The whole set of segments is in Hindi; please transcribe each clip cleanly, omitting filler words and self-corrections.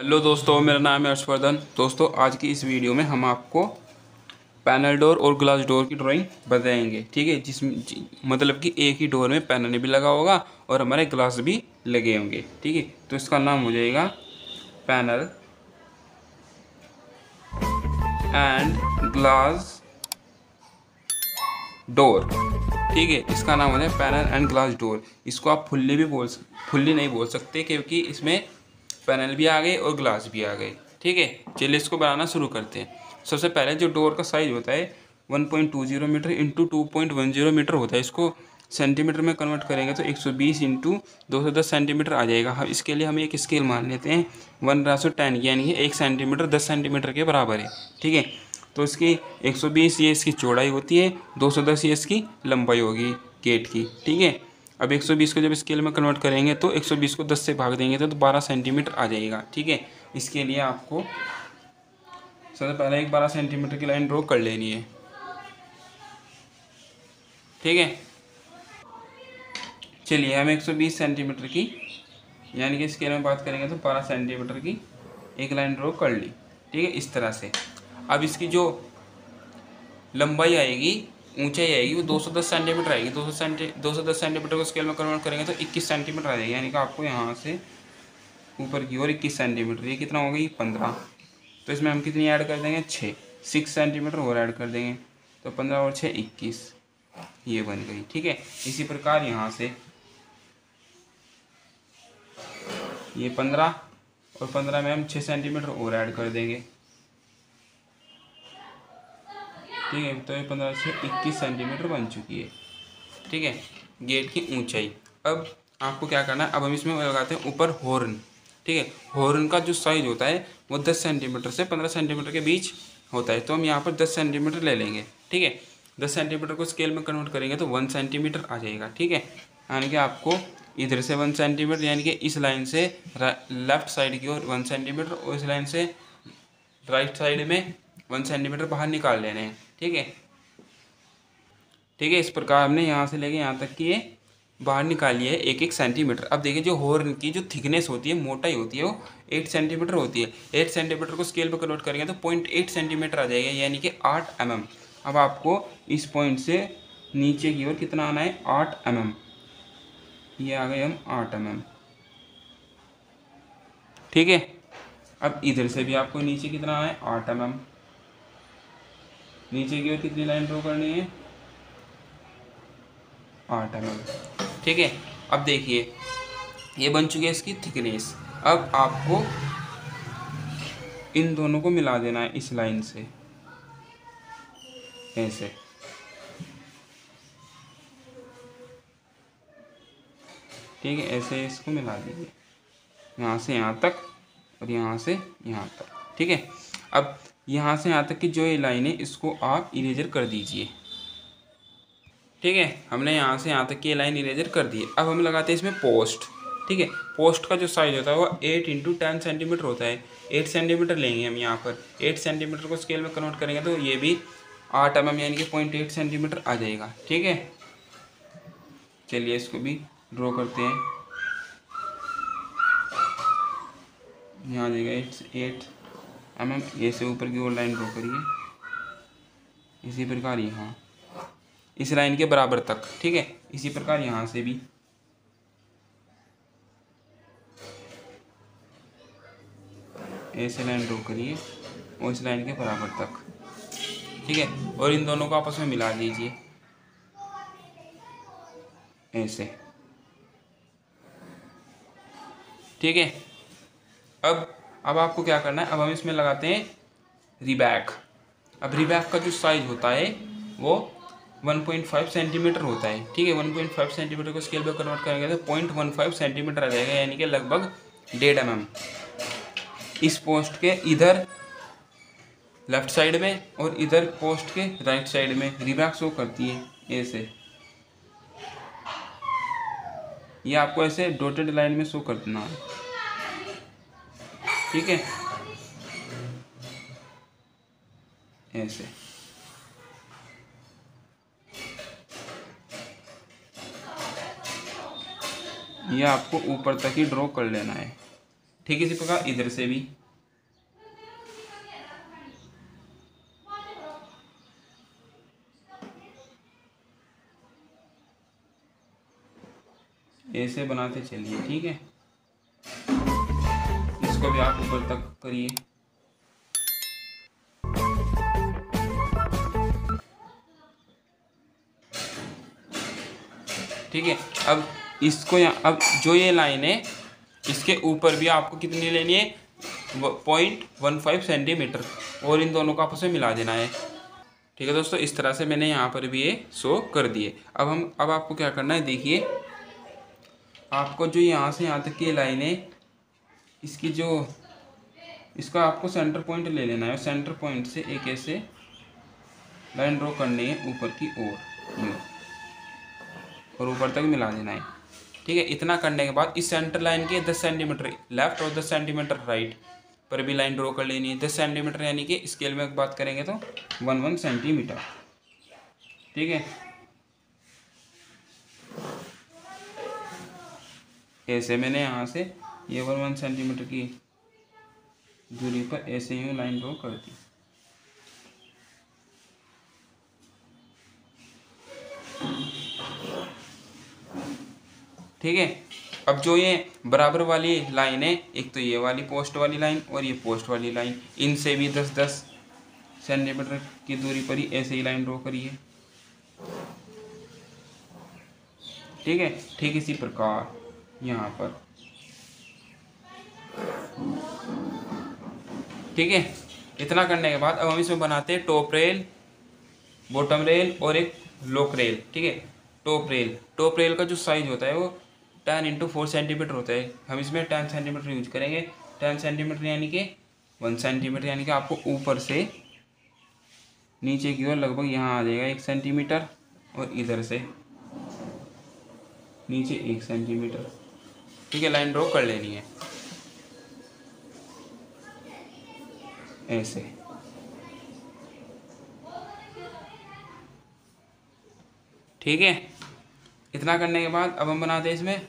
हेलो दोस्तों, मेरा नाम है हर्षवर्धन। दोस्तों, आज की इस वीडियो में हम आपको पैनल डोर और ग्लास डोर की ड्राइंग बताएंगे, ठीक है। जिसमें मतलब कि एक ही डोर में पैनल भी लगा होगा और हमारे ग्लास भी लगे होंगे, ठीक है। तो इसका नाम हो जाएगा पैनल एंड ग्लास डोर, ठीक है। इसका नाम हो जाए पैनल एंड ग्लास डोर। इसको आप फुल्ली नहीं बोल सकते क्योंकि इसमें पैनल भी आ गए और ग्लास भी आ गए, ठीक है। चलिए इसको बनाना शुरू करते हैं। सबसे पहले जो डोर का साइज़ होता है 1.20 मीटर इंटू 2.10 मीटर होता है। इसको सेंटीमीटर में कन्वर्ट करेंगे तो 120 इंटू 210 सेंटीमीटर आ जाएगा। हम इसके लिए हम एक स्केल मान लेते हैं 1/10, यानी 1 सेंटीमीटर 10 सेंटीमीटर के बराबर है, ठीक है। तो इसकी 120 ये इसकी चौड़ाई होती है, 210 ये इसकी लंबाई होगी गेट की, ठीक है। अब 120 को जब स्केल में कन्वर्ट करेंगे तो 120 को 10 से भाग देंगे तो 12 सेंटीमीटर आ जाएगा, ठीक है। इसके लिए आपको सबसे पहले एक 12 सेंटीमीटर की लाइन ड्रॉ कर लेनी है, ठीक है। चलिए हम 120 सेंटीमीटर की यानी कि स्केल में बात करेंगे तो 12 सेंटीमीटर की एक लाइन ड्रॉ कर ली, ठीक है, इस तरह से। अब इसकी जो लंबाई आएगी, ऊंचाई आएगी, वो 210 सेंटीमीटर आएगी। 210 सेंटीमीटर को स्केल में कन्वर्ट करेंगे तो 21 सेंटीमीटर आ जाएगी, यानी कि आपको यहाँ से ऊपर की ओर 21 सेंटीमीटर। ये कितना हो गई 15, तो इसमें हम कितनी ऐड कर देंगे 6 सेंटीमीटर और ऐड कर देंगे तो 15 और 6 21 ये बन गई, ठीक है। इसी प्रकार यहाँ से ये 15 और 15 में हम 6 सेंटीमीटर और ऐड कर देंगे, ठीक है। तो ये 15 से 21 सेंटीमीटर बन चुकी है, ठीक है, गेट की ऊंचाई। अब आपको क्या करना है, अब हम इसमें लगाते हैं ऊपर हॉर्न, ठीक है। हॉर्न का जो साइज़ होता है वो 10 सेंटीमीटर से 15 सेंटीमीटर के बीच होता है, तो हम यहाँ पर 10 सेंटीमीटर ले लेंगे, ठीक है। 10 सेंटीमीटर को स्केल में कन्वर्ट करेंगे तो 1 सेंटीमीटर आ जाएगा, ठीक है। यानी कि आपको इधर से 1 सेंटीमीटर, यानी कि इस लाइन से लेफ्ट साइड की ओर 1 सेंटीमीटर और इस लाइन से राइट साइड में 1 सेंटीमीटर बाहर निकाल लेने हैं, ठीक है, ठीक है। इस प्रकार हमने यहाँ से लेके यहाँ तक कि ये बाहर निकाली है 1-1 सेंटीमीटर। अब देखिए जो हॉर्न की जो थिकनेस होती है, मोटाई होती है, वो 8 सेंटीमीटर होती है। 8 सेंटीमीटर को स्केल पर कन्वर्ट करेंगे तो 0.8 सेंटीमीटर आ जाएगा, यानी कि 8 mm। अब आपको इस पॉइंट से नीचे की ओर कितना आना है 8 mm। ये आ गए हम 8 mm, ठीक है। अब इधर से भी आपको नीचे कितना आना है 8 mm। नीचे की ओर कितनी लाइन ड्रॉ करनी है 8 mm, ठीक है। अब देखिए ये बन चुकी है इसकी थिकनेस। अब आपको इन दोनों को मिला देना है इस लाइन से, ऐसे, ठीक है। ऐसे इसको मिला दीजिए यहाँ से यहाँ तक और यहाँ से यहाँ तक, ठीक है। अब यहाँ से यहाँ तक की जो ये लाइन है इसको आप इरेजर कर दीजिए, ठीक है। हमने यहाँ से यहाँ तक की लाइन इरेजर कर दी है। अब हम लगाते हैं इसमें पोस्ट, ठीक है। पोस्ट का जो साइज़ होता है वो 8 इंटू 10 सेंटीमीटर होता है। 8 सेंटीमीटर लेंगे हम यहाँ पर। 8 सेंटीमीटर को स्केल में कन्वर्ट करेंगे तो ये भी 8 mm यानी कि 0.8 सेंटीमीटर आ जाएगा, ठीक है। चलिए इसको भी ड्रॉ करते हैं। यहाँ जाएगा 8 mm, ऐसे ऊपर की ओर लाइन ड्रॉ करिए। इसी प्रकार यहाँ इस लाइन के बराबर तक, ठीक है। इसी प्रकार यहाँ से भी, ऐसे लाइन ड्रॉ करिए और इस लाइन के बराबर तक, ठीक है। और इन दोनों को आपस में मिला दीजिए ऐसे, ठीक है। अब आपको क्या करना है, अब हम इसमें लगाते हैं रिबैक। अब रिबैक का जो साइज़ होता है वो 1.5 सेंटीमीटर होता है, ठीक है। 1.5 सेंटीमीटर को स्केल पर कन्वर्ट करेंगे तो 0.15 सेंटीमीटर आ जाएगा, यानी कि लगभग 1.5 mm। इस पोस्ट के इधर लेफ्ट साइड में और इधर पोस्ट के राइट साइड में रिबैक शो करती है ऐसे। ये आपको ऐसे डॉटेड लाइन में शो करना है, ठीक है, ऐसे। ये आपको ऊपर तक ही ड्रॉ कर लेना है, ठीक इसी प्रकार इधर से भी। ऐसे बनाते चलिए, ठीक है। इसको भी आप ऊपर तक करिए। ठीक है, अब इसको यहाँ, अब जो ये लाइन है इसके ऊपर भी आपको कितनी लेनी है, 0.15 सेंटीमीटर, और इन दोनों को आपस में मिला देना है। ठीक है दोस्तों, इस तरह से मैंने यहाँ पर भी ये शो कर दिए। अब हम, अब आपको क्या करना है, देखिए आपको जो यहाँ से यहाँ तक की लाइन है इसकी जो, इसका आपको सेंटर पॉइंट ले लेना है। सेंटर पॉइंट से एक ऐसे लाइन ड्रॉ करनी है ऊपर की ओर और ऊपर तक मिला देना है। ठीक है, इतना करने के बाद इस सेंटर लाइन के 10 सेंटीमीटर लेफ्ट और 10 सेंटीमीटर राइट पर भी लाइन ड्रॉ कर लेनी है। 10 सेंटीमीटर यानी कि स्केल में बात करेंगे तो 11 सेंटीमीटर। ठीक है, ऐसे मैंने यहाँ से ये 11 सेंटीमीटर की दूरी पर ऐसे ही लाइन ड्रॉ कर दी। ठीक है, अब जो ये बराबर वाली लाइन है, एक तो ये वाली पोस्ट वाली लाइन और ये पोस्ट वाली लाइन, इनसे भी 10-10 सेंटीमीटर की दूरी पर ही ऐसे ही लाइन ड्रॉ करिए। ठीक है, ठीक इसी प्रकार यहाँ पर। ठीक है, इतना करने के बाद अब हम इसमें बनाते हैं टॉप रेल, बॉटम रेल और एक लॉक रेल। ठीक है, टॉप रेल, टॉप रेल का जो साइज होता है वो 10x4 सेंटीमीटर होता है। हम इसमें 10 सेंटीमीटर यूज करेंगे। 10 सेंटीमीटर यानी कि 1 सेंटीमीटर, यानी कि आपको ऊपर से नीचे की ओर लगभग यहाँ आ जाएगा 1 सेंटीमीटर और इधर से नीचे 1 सेंटीमीटर। ठीक है, लाइन ड्रॉ कर लेनी है ऐसे। ठीक है, इतना करने के बाद अब हम बनाते हैं इसमें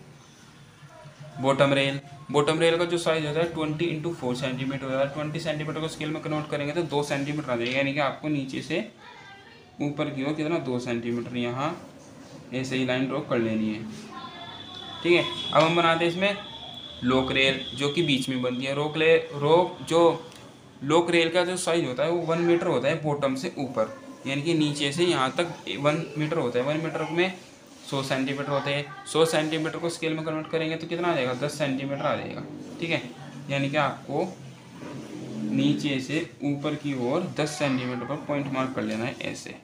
बॉटम रेल। बॉटम रेल का जो साइज होता है 20x4 सेंटीमीटर होता है। 20 सेंटीमीटर को स्केल में कन्वर्ट करेंगे तो 2 सेंटीमीटर आ जाएगा, यानी कि आपको नीचे से ऊपर की ओर कितना 2 सेंटीमीटर यहाँ ऐसे ही लाइन ड्रॉ कर लेनी है। ठीक है, अब हम बनाते हैं इसमें लॉक रेल जो कि बीच में बनती है। लॉक रेल का जो साइज होता है वो 1 मीटर होता है बॉटम से ऊपर, यानी कि नीचे से यहाँ तक 1 मीटर होता है। 1 मीटर में 100 सेंटीमीटर होते हैं। 100 सेंटीमीटर को स्केल में कन्वर्ट करेंगे तो कितना आ जाएगा, 10 सेंटीमीटर आ जाएगा। ठीक है, यानी कि आपको नीचे से ऊपर की ओर 10 सेंटीमीटर पर पॉइंट मार्क कर लेना है ऐसे।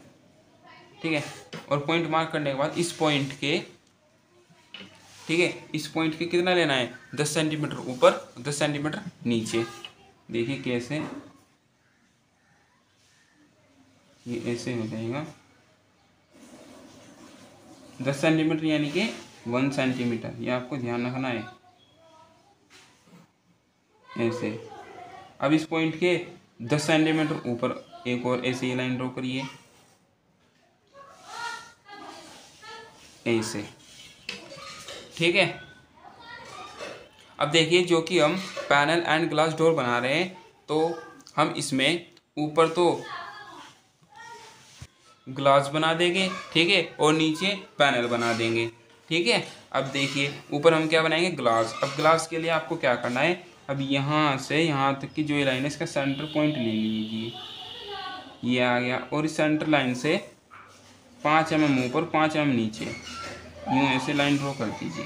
ठीक है, और पॉइंट मार्क करने के बाद इस पॉइंट के, ठीक है, इस पॉइंट के कितना लेना है, 10 सेंटीमीटर ऊपर 10 सेंटीमीटर नीचे। देखिए कैसे ये ऐसे हो जाएगा 10 सेंटीमीटर यानी कि 1 सेंटीमीटर। ये आपको ध्यान रखना है ऐसे। अब इस पॉइंट के 10 सेंटीमीटर ऊपर एक और ऐसे ही लाइन ड्रॉ करिए ऐसे। ठीक है, अब देखिए जो कि हम पैनल एंड ग्लास डोर बना रहे हैं तो हम इसमें ऊपर तो ग्लास बना देंगे, ठीक है, और नीचे पैनल बना देंगे। ठीक है, अब देखिए ऊपर हम क्या बनाएंगे, ग्लास। अब ग्लास के लिए आपको क्या करना है, अब यहाँ से यहाँ तक की जो ये लाइन है इसका सेंटर पॉइंट ले लीजिए, ये आ गया, और इस सेंटर लाइन से 5 mm ऊपर 5 mm नीचे यूँ ऐसे लाइन ड्रॉ कर दीजिए।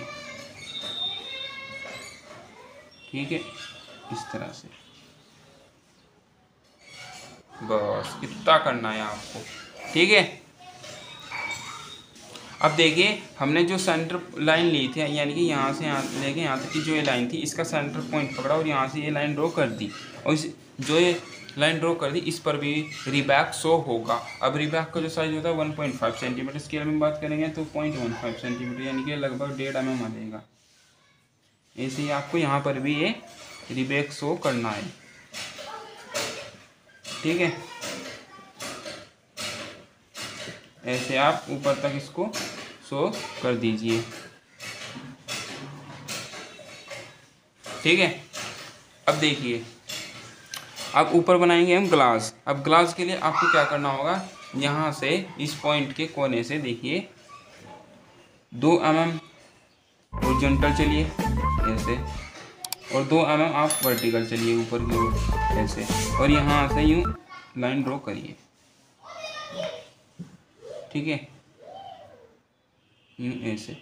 ठीक है, इस तरह से, बस इतना करना है आपको। ठीक है, अब देखिए हमने जो सेंटर लाइन ली थी, यानी कि यहाँ से यहाँ लेके यहाँ तक की जो ये लाइन थी इसका सेंटर पॉइंट पकड़ा और यहाँ से ये लाइन ड्रॉ कर दी, और इस जो ये लाइन ड्रॉ कर दी इस पर भी रिबैक शो होगा। अब रिबैक का जो साइज होता है 1.5 सेंटीमीटर, स्केल में बात करेंगे तो 0.15 सेंटीमीटर यानी कि लगभग 1.5 mm आ जाएगा। ऐसे ही आपको यहाँ पर भी ये रिबैक शो करना है। ठीक है, ऐसे आप ऊपर तक इसको शो कर दीजिए। ठीक है, अब देखिए अब ऊपर बनाएंगे हम ग्लास। अब ग्लास के लिए आपको क्या करना होगा, यहाँ से इस पॉइंट के कोने से देखिए 2 mm हॉरिजॉन्टल चलिए ऐसे, और 2 mm आप वर्टिकल चलिए ऊपर की ओर ऐसे, और यहाँ से यूँ लाइन ड्रॉ करिए, ठीक है, यूँ ऐसे।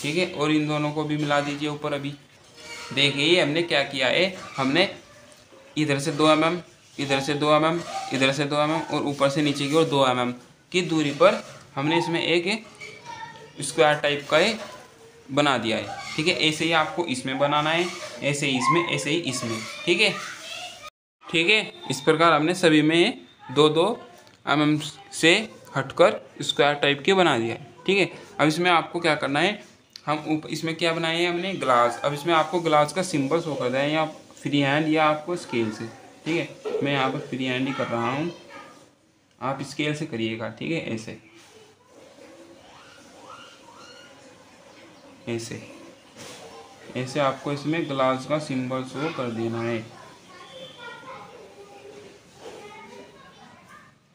ठीक है, और इन दोनों को भी मिला दीजिए ऊपर। अभी देखिए हमने क्या किया है, हमने इधर से 2 mm, इधर से 2 mm, इधर से 2 mm और ऊपर से नीचे की ओर 2 mm की दूरी पर हमने इसमें एक स्क्वायर टाइप का ये बना दिया है। ठीक है, ऐसे ही आपको इसमें बनाना है, ऐसे ही इसमें, ऐसे ही इसमें। ठीक है, ठीक है, इस प्रकार हमने सभी में 2 2 mm से हटकर स्क्वायर टाइप के बना दिया है। ठीक है, अब इसमें आपको क्या करना है, हम ऊपर इसमें क्या बनाए हैं हमने ग्लास। अब इसमें आपको ग्लास का सिंबल शो कर दें या फ्री हैंड या आपको स्केल से। ठीक है, मैं यहाँ पर फ्री हैंड ही कर रहा हूँ, आप स्केल से करिएगा। ठीक है, ऐसे ऐसे ऐसे आपको इसमें ग्लास का सिंबल शो कर देना है।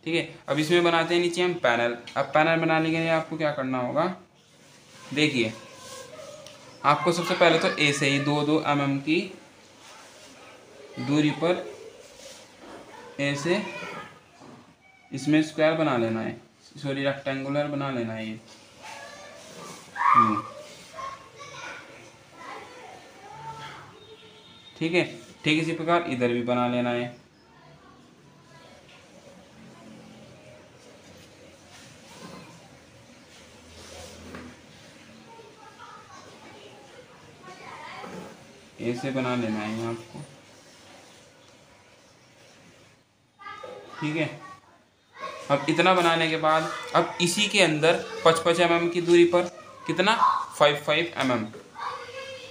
ठीक है, अब इसमें बनाते हैं नीचे हम पैनल। अब पैनल बनाने के लिए आपको क्या करना होगा, देखिए आपको सबसे पहले तो ऐसे ही 2 2 mm की दूरी पर ऐसे इसमें स्क्वायर बना लेना है, सॉरी रेक्टेंगुलर बना लेना है ये। ठीक है, ठीक इसी प्रकार इधर भी बना लेना है। ऐसे बना लेना है आपको। ठीक है, अब इतना बनाने के बाद अब इसी के अंदर 5 5 mm की दूरी पर कितना 5 5 mm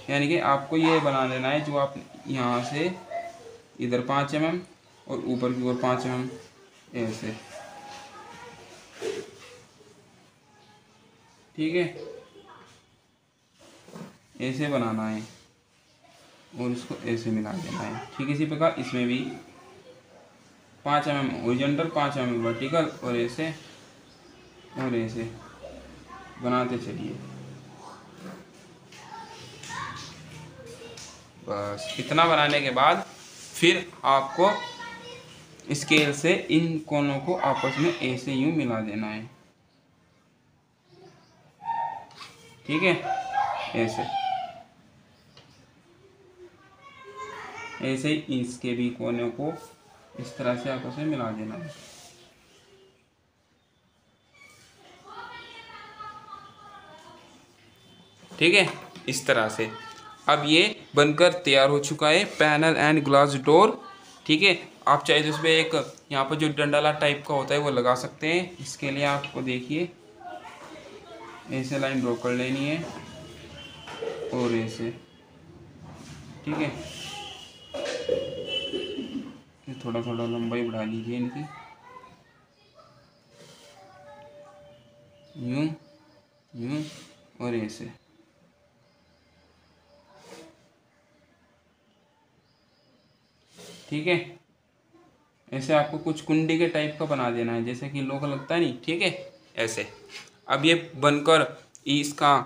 यानी कि आपको ये बना लेना है, जो आप यहाँ से इधर 5 mm और ऊपर की ओर 5 mm ऐसे। ठीक है, ऐसे बनाना है और इसको ऐसे मिला देना है। ठीक इसी प्रकार इसमें भी 5 mm हॉरिजॉन्टल, 5 mm वर्टिकल और ऐसे बनाते चलिए। बस इतना बनाने के बाद फिर आपको स्केल से इन कोनों को आपस में ऐसे यूं मिला देना है। ठीक है, ऐसे ऐसे ही इसके भी कोने को इस तरह से आपस में मिला देना है। ठीक है, इस तरह से अब ये बनकर तैयार हो चुका है पैनल एंड ग्लास डोर। ठीक है, आप चाहे तो इसमें एक यहाँ पर जो डंडाला टाइप का होता है वो लगा सकते हैं। इसके लिए आपको देखिए ऐसे लाइन ड्रॉ कर लेनी है और ऐसे। ठीक है, थोड़ा थोड़ा लंबाई बढ़ा लीजिए इनकी, यूं यूं और ऐसे। ठीक है, ऐसे आपको कुछ कुंडी के टाइप का बना देना है, जैसे कि लोग लगता नहीं। ठीक है, ऐसे अब ये बनकर इसका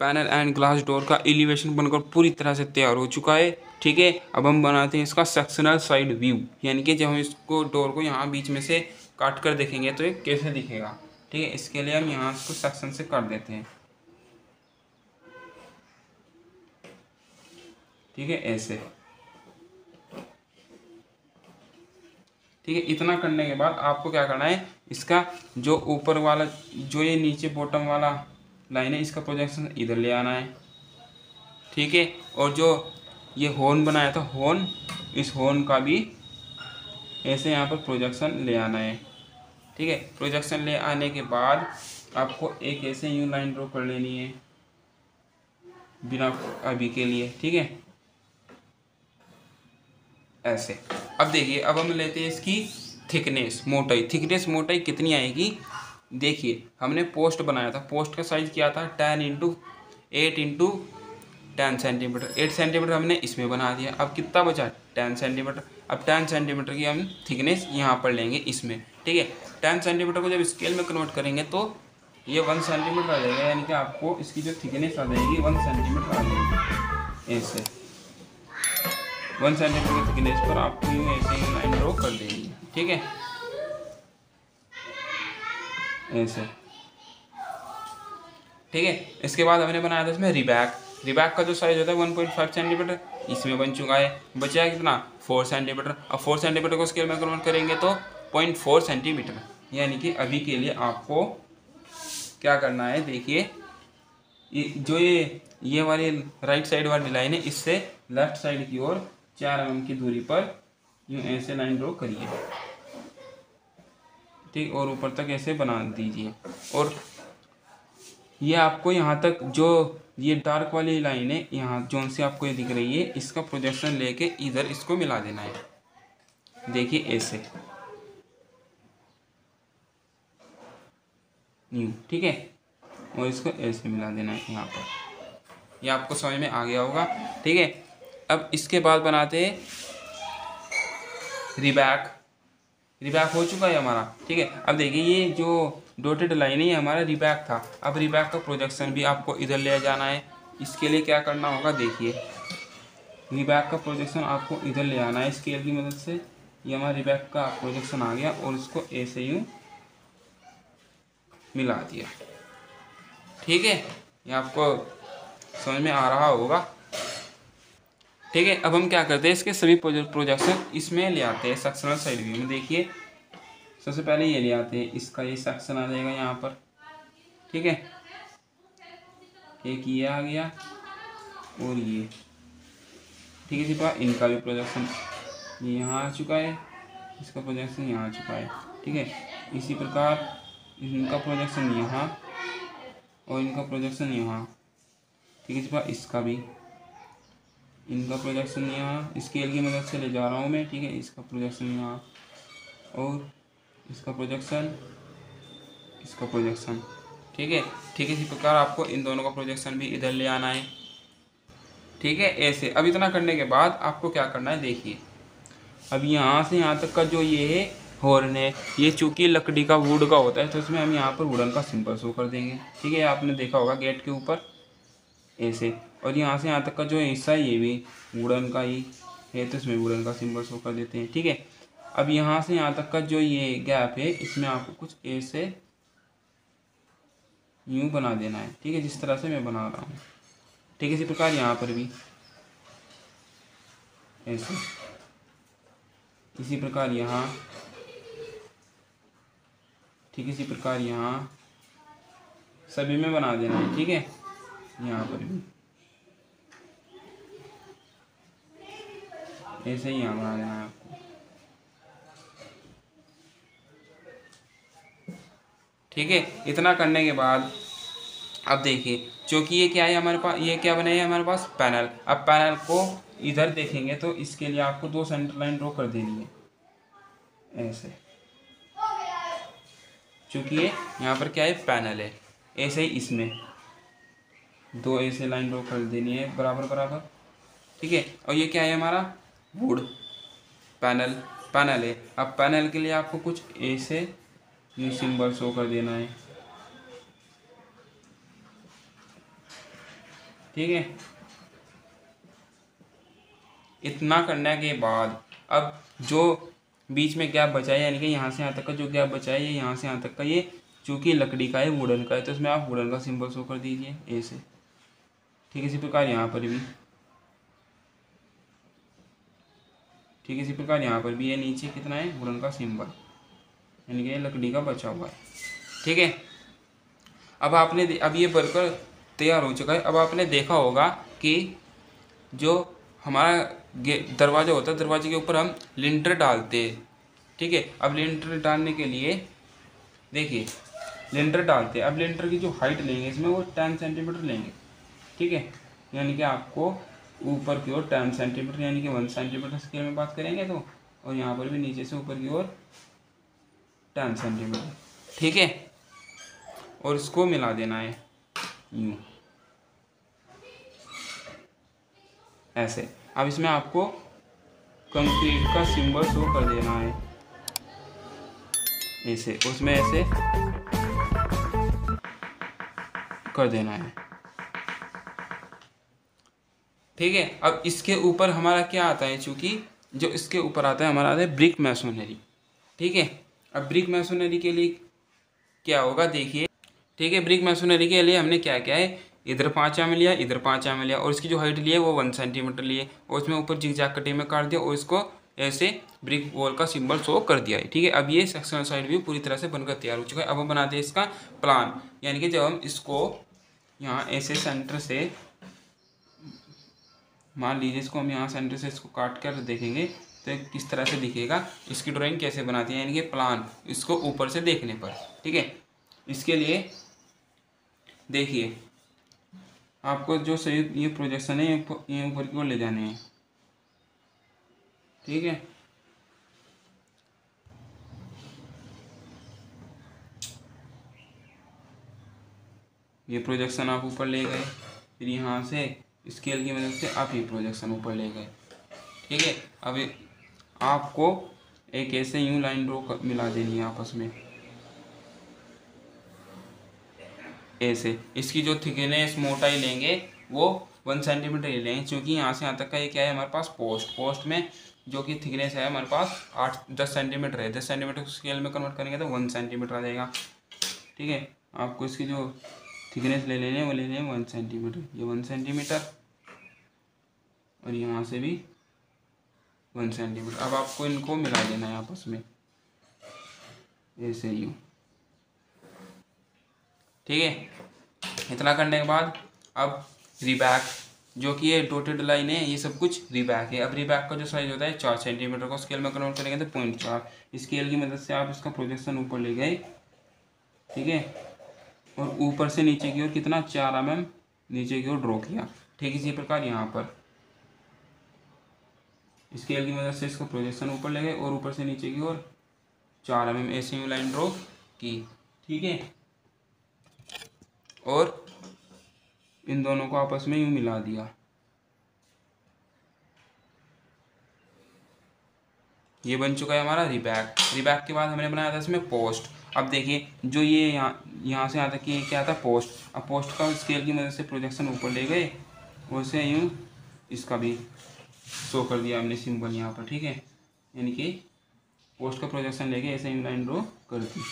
पैनल एंड ग्लास डोर का एलिवेशन बनकर पूरी तरह से तैयार हो चुका है। ठीक है, अब हम बनाते हैं इसका सेक्शनल साइड व्यू, यानी कि जब हम इसको डोर को यहाँ बीच में से काट कर देखेंगे तो ये कैसे दिखेगा। ठीक है, इसके लिए हम यहाँ इसको सेक्शन से काट देते हैं। ठीक है, ऐसे। ठीक है, इतना करने के बाद आपको क्या करना है, इसका जो ऊपर वाला जो ये नीचे बॉटम वाला लाइन है इसका प्रोजेक्शन इधर ले आना है। ठीक है, और जो ये हॉर्न बनाया था हॉर्न, इस हॉर्न का भी ऐसे यहाँ पर प्रोजेक्शन ले आना है। ठीक है, प्रोजेक्शन ले आने के बाद आपको एक ऐसे यूं लाइन ड्रॉ कर लेनी है बिना अभी के लिए। ठीक है, ऐसे। अब देखिए अब हम लेते हैं इसकी थिकनेस मोटाई। थिकनेस मोटाई कितनी आएगी, देखिए हमने पोस्ट बनाया था, पोस्ट का साइज़ क्या था 10 × 8 × 10 सेंटीमीटर, 8 सेंटीमीटर हमने इसमें बना दिया। अब कितना बचा 10 सेंटीमीटर। अब 10 सेंटीमीटर की हम थिकनेस यहाँ पर लेंगे इसमें, ठीक है। 10 सेंटीमीटर को जब स्केल में कन्वर्ट करेंगे तो ये 1 सेंटीमीटर आ जाएगा, यानी कि आपको इसकी जो थिकनेस आ जाएगी 1 सेंटीमीटर आ जाएगी। ऐसे 1 सेंटीमीटर की थिकनेस पर आपको ऐसे ही लाइन ड्रॉ कर देंगे, ठीक है, ऐसे, ठीक है। इसके बाद हमने बनाया था इसमें रिबैक। रिबैक का जो साइज़ होता है 1.5 सेंटीमीटर, इसमें बन चुका है। बचा है कितना 4 सेंटीमीटर। अब 4 सेंटीमीटर को स्केल में कन्वर्ट करेंगे तो 0.4 सेंटीमीटर, यानी कि अभी के लिए आपको क्या करना है, देखिए जो ये वाली राइट साइड वाली लाइन है, इससे लेफ्ट साइड की ओर 4 mm की दूरी पर यूँ ऐसे लाइन ड्रॉ करिए, ठीक, और ऊपर तक ऐसे बना दीजिए। और ये आपको यहाँ तक जो ये डार्क वाली लाइन है, यहाँ जोन से आपको ये दिख रही है, इसका प्रोजेक्शन लेके इधर इसको मिला देना है, देखिए ऐसे, यूँ, ठीक है, और इसको ऐसे मिला देना है यहाँ पर। ये आपको समझ में आ गया होगा, ठीक है। अब इसके बाद बनाते हैं रिबैक। रिबैक हो चुका है हमारा, ठीक है। अब देखिए ये जो डॉटेड लाइन है, ये हमारा रिबैक था। अब रिबैक का प्रोजेक्शन भी आपको इधर ले जाना है। इसके लिए क्या करना होगा, देखिए रिबैक का प्रोजेक्शन आपको इधर ले आना है स्केल की मदद से। ये हमारा रिबैक का प्रोजेक्शन आ गया और इसको ऐसे यूँ मिला दिया, ठीक है, ये आपको समझ में आ रहा होगा, ठीक है। अब हम क्या करते हैं, इसके सभी प्रोजेक्शन इसमें ले आते हैं सेक्शनल साइड व्यू में। देखिए सबसे पहले ये ले आते हैं, इसका ये सेक्शन आ जाएगा यहाँ पर, ठीक है, एक ये आ गया और ये, ठीक है। इसी पर इनका भी प्रोजेक्शन ये यहाँ आ चुका है, इसका प्रोजेक्शन यहाँ आ चुका है, ठीक है। इसी प्रकार इनका प्रोजेक्शन यहाँ और इनका प्रोजेक्शन यहाँ, ठीक है। इसी पर इसका भी, इनका प्रोजेक्शन यहाँ स्केल की मदद से ले जा रहा हूँ मैं, ठीक है। इसका प्रोजेक्शन यहाँ और इसका प्रोजेक्शन, इसका प्रोजेक्शन, ठीक है, ठीक है। इसी प्रकार आपको इन दोनों का प्रोजेक्शन भी इधर ले आना है, ठीक है, ऐसे। अब इतना करने के बाद आपको क्या करना है, देखिए अब यहाँ से यहाँ तक का जो ये है हॉर्न है, ये चूँकि लकड़ी का वुड का होता है तो इसमें हम यहाँ पर वुडन का सिंपल शो कर देंगे, ठीक है। आपने देखा होगा गेट के ऊपर ऐसे। और यहाँ से यहाँ तक का जो हिस्सा है ये भी वुडन का ही है तो इसमें वुडन का सिंबल शो कर देते हैं, ठीक है। अब यहाँ से यहाँ तक का जो ये गैप है इसमें आपको कुछ ऐसे यूँ बना देना है, ठीक है, जिस तरह से मैं बना रहा हूँ, ठीक है। इसी प्रकार यहाँ पर भी ऐसे, इसी प्रकार यहाँ, ठीक है, इसी प्रकार यहाँ, सभी में बना देना है, ठीक है, यहाँ पर भी ऐसे ही यहाँ बना देना है आपको, ठीक है। इतना करने के बाद अब देखिए क्योंकि ये क्या है हमारे पास, ये क्या बना है हमारे पास पैनल। अब पैनल को इधर देखेंगे तो इसके लिए आपको 2 सेंटर लाइन ड्रॉ कर देनी है ऐसे, क्योंकि ये यहाँ पर क्या है पैनल है। ऐसे ही इसमें 2 ऐसे लाइन ड्रॉ कर देनी है बराबर बराबर, ठीक है। और ये क्या है हमारा वुड पैनल, पैनल है। अब पैनल के लिए आपको कुछ ऐसे ये सिंबल शो कर देना है, ठीक है। इतना करने के बाद अब जो बीच में गैप बचा है, यानी कि यहाँ से यहाँ तक का जो गैप बचा है, यहाँ से यहाँ तक का, ये चूँकि लकड़ी का है वुडन का है तो इसमें आप वुडन का सिंबल शो कर दीजिए ऐसे, ठीक है। इसी प्रकार यहाँ पर भी, ठीक है, इसी प्रकार यहाँ पर भी ये नीचे कितना है वुडन का सिंबल, यानी कि ये लकड़ी का बचा हुआ है, ठीक है। अब आपने अब ये बर्गर तैयार हो चुका है। अब आपने देखा होगा कि जो हमारा दरवाज़ा होता है, दरवाजे के ऊपर हम लिंटर डालते हैं, ठीक है। अब लिंटर डालने के लिए देखिए लिंटर डालते हैं। अब लिंटर की जो हाइट लेंगे इसमें वो 10 सेंटीमीटर लेंगे, ठीक है, यानी कि आपको ऊपर की ओर 10 सेंटीमीटर, यानी कि 1 सेंटीमीटर स्केल में बात करेंगे तो, और यहाँ पर भी नीचे से ऊपर की ओर 10 सेंटीमीटर, ठीक है। और इसको मिला देना है यूँ ऐसे। अब इसमें आपको कंक्रीट का सिंबल शो कर देना है ऐसे, उसमें ऐसे कर देना है, ठीक है। अब इसके ऊपर हमारा क्या आता है, चूँकि जो इसके ऊपर आता है हमारा आता है ब्रिक मैसनरी, ठीक है। अब ब्रिक मैसनरी के लिए क्या होगा देखिए, ठीक है। ब्रिक मैसनरी के लिए हमने क्या क्या है, इधर 5 mm लिया, इधर 5 mm लिया, और इसकी जो हाइट ली है वो 1 cm लिए, और इसमें ऊपर जिगजैग कटिंग में काट दिया, और इसको ऐसे ब्रिक वॉल का सिंबल शो कर दिया है, ठीक है। अब ये सेक्शनल साइड व्यू पूरी तरह से बनकर तैयार हो चुका है। अब हम बनाते हैं इसका प्लान, यानी कि जब हम इसको यहाँ ऐसे सेंटर से, मान लीजिए इसको हम यहाँ सेंटर से इसको काट कर देखेंगे तो किस तरह से दिखेगा, इसकी ड्राइंग कैसे बनाती है, यानी कि प्लान इसको ऊपर से देखने पर, ठीक है। इसके लिए देखिए आपको जो सही ये प्रोजेक्शन है ये ऊपर की ओर ले जाने हैं, ठीक है। ये प्रोजेक्शन आप ऊपर ले गए, फिर यहाँ से स्केल की मदद से आप ये प्रोजेक्शन ऊपर ले गए, ठीक है। अब आपको एक ऐसे यूं लाइन ड्रॉ मिला देनी है आपस में ऐसे। इसकी जो थिकनेस मोटाई लेंगे वो 1 cm ले लेंगे, क्योंकि यहाँ से यहाँ तक का ये क्या है हमारे पास पोस्ट में जो कि थिकनेस है हमारे पास 8-10 cm है। 10 cm स्केल में कन्वर्ट करेंगे तो 1 cm आ जाएगा, ठीक है। आपको इसकी जो थिकनेस ले लेने वो ले लें 1 cm, ये 1 cm और यहाँ से भी 1 cm। अब आपको इनको मिला देना है आपस में ऐसे यूँ, ठीक है। इतना करने के बाद अब रीबैक, जो कि ये डॉटेड लाइन है ये सब कुछ रीबैक है। अब रीबैक का जो साइज होता है 4 cm को स्केल में कन्वर्ट करेंगे तो 0.4। स्केल की मदद से आप इसका प्रोजेक्शन ऊपर ले गए, ठीक है, और ऊपर से नीचे की ओर कितना 4 mm नीचे की ओर ड्रॉ किया, ठीक। इसी प्रकार यहाँ पर स्केल की मदद से इसका प्रोजेक्शन ऊपर ले गए और ऊपर से नीचे की ओर 4 mm ऐसी यू लाइन ड्रॉ की, ठीक है। और इन दोनों को आपस में यूँ मिला दिया, ये बन चुका है हमारा रिबैक। रिबैक के बाद हमने बनाया था इसमें पोस्ट। अब देखिए जो ये यहाँ से यहाँ तक कि क्या था पोस्ट। अब पोस्ट का स्केल की मदद से प्रोजेक्शन ऊपर ले गए, वैसे यूँ इसका भी शो कर दिया हमने सिंबल यहाँ पर, ठीक है। यानी कि पोस्ट का प्रोजेक्शन लेके ऐसे यूँ लाइन ड्रॉ कर दी,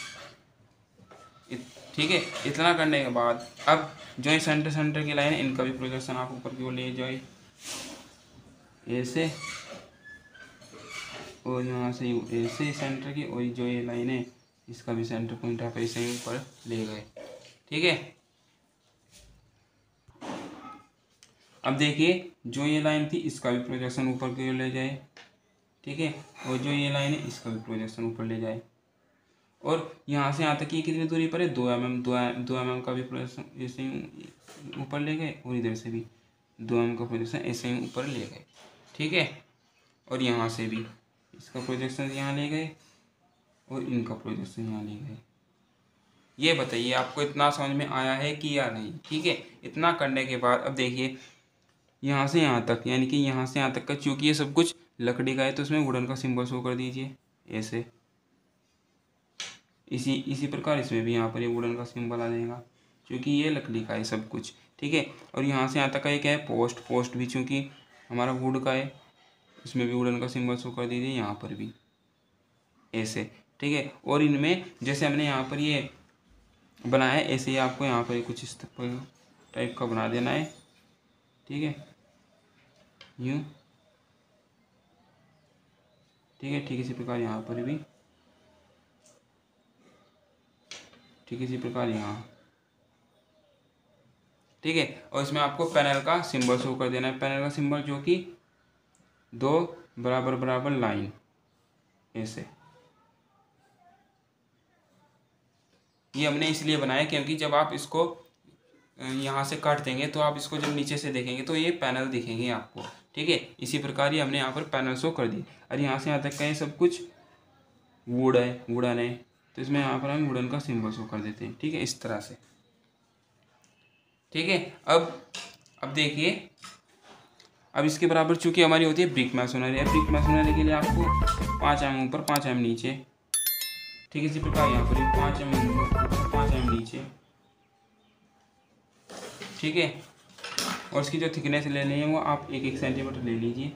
ठीक है। इतना करने के बाद अब जो है सेंटर की लाइन है इनका भी प्रोजेक्शन आप ऊपर की ओर ले जाए ऐसे, और यहाँ से ऐसे सेंटर की, और जो ये लाइन है इसका भी सेंटर पॉइंट आप ऐसे ही ऊपर ले गए, ठीक है। अब देखिए जो ये लाइन थी इसका भी प्रोजेक्शन ऊपर की ओर ले जाए, ठीक है, और जो ये लाइन है इसका भी प्रोजेक्शन ऊपर ले जाए। और यहाँ से यहाँ तक ये कितनी दूरी पर है 2 mm, 2 mm का भी प्रोजेक्शन ऐसे ही ऊपर ले गए, और इधर से भी 2 mm का प्रोजेक्शन ऐसे ही ऊपर ले गए, ठीक है। और यहाँ से भी इसका प्रोजेक्शन यहाँ ले गए और इनका प्रोजेक्शन यहाँ ले गए। ये बताइए आपको इतना समझ में आया है कि या नहीं, ठीक है। इतना करने के बाद अब देखिए यहाँ से यहाँ तक, यानी कि यहाँ से यहाँ तक का, चूँकि ये सब कुछ लकड़ी का है तो इसमें वुडन का सिंबल शो कर दीजिए ऐसे। इसी प्रकार इसमें भी यहाँ पर ये वुडन का सिंबल आ जाएगा, क्योंकि ये लकड़ी का है सब कुछ, ठीक है। और यहाँ से यहाँ तक का ये क्या है पोस्ट भी चूँकि हमारा वुड का है, इसमें भी वुडन का सिंबल शो कर दीजिए यहाँ पर भी ऐसे, ठीक है। और इनमें जैसे हमने यहाँ पर ये बनाया है ऐसे ही आपको यहाँ पर कुछ इस टाइप का बना देना है, ठीक है, यूँ, ठीक है, ठीक। इसी प्रकार यहाँ पर भी, ठीक, इसी प्रकार यहाँ, ठीक है। और इसमें आपको पैनल का सिंबल शो कर देना है, पैनल का सिंबल जो कि 2 बराबर लाइन ऐसे। ये हमने इसलिए बनाया क्योंकि जब आप इसको यहाँ से काट देंगे तो आप इसको जब नीचे से देखेंगे तो ये पैनल दिखेंगे आपको, ठीक है। इसी प्रकार ये हमने यहाँ पर पैनल शो कर दी। और यहाँ से यहाँ तक का ये सब कुछ वुडन है, तो इसमें यहाँ पर हम वुडन का सिंबल शो कर देते हैं, ठीक है, इस तरह से। ठीक है, अब देखिए, अब इसके बराबर चूंकि हमारी होती है ब्रिक मैसोनरी। अब ब्रिक मैसोनरी के लिए आपको 5 एम ऊपर 5 एम नीचे, ठीक है, इसी प्रकार यहाँ पर 5 एम ऊपर 5 एम नीचे, ठीक है। और इसकी जो थिकनेस लेनी है वो आप 1 सेंटीमीटर ले लीजिए,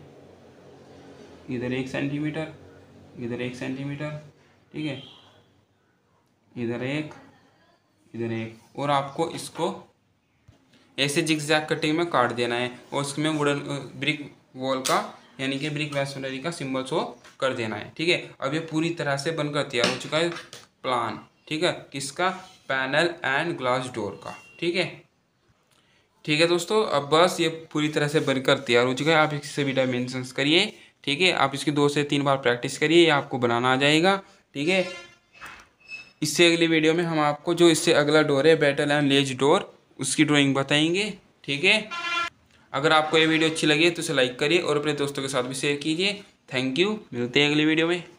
इधर 1 सेंटीमीटर, इधर 1 सेंटीमीटर, ठीक है, इधर 1, इधर 1। और आपको इसको ऐसे जिगजैग कटिंग में काट देना है और उसमें वुडन ब्रिक वॉल का यानी कि ब्रिक मैसनरी का सिंबल शो कर देना है, ठीक है। अब ये पूरी तरह से बनकर तैयार हो चुका है प्लान, ठीक है, किसका, पैनल एंड ग्लास डोर का, ठीक है। ठीक है दोस्तों, अब बस ये पूरी तरह से बनकर तैयार हो चुका है। आप इससे भी डायमेंशंस करिए, ठीक है, आप इसकी 2 से 3 बार प्रैक्टिस करिए, ये आपको बनाना आ जाएगा, ठीक है। इससे अगली वीडियो में हम आपको जो इससे अगला डोर है बैटल एंड लेज डोर, उसकी ड्राइंग बताएंगे, ठीक है। अगर आपको ये वीडियो अच्छी लगी तो इसे लाइक करिए और अपने दोस्तों के साथ भी शेयर कीजिए। थैंक यू, मिलते हैं अगली वीडियो में।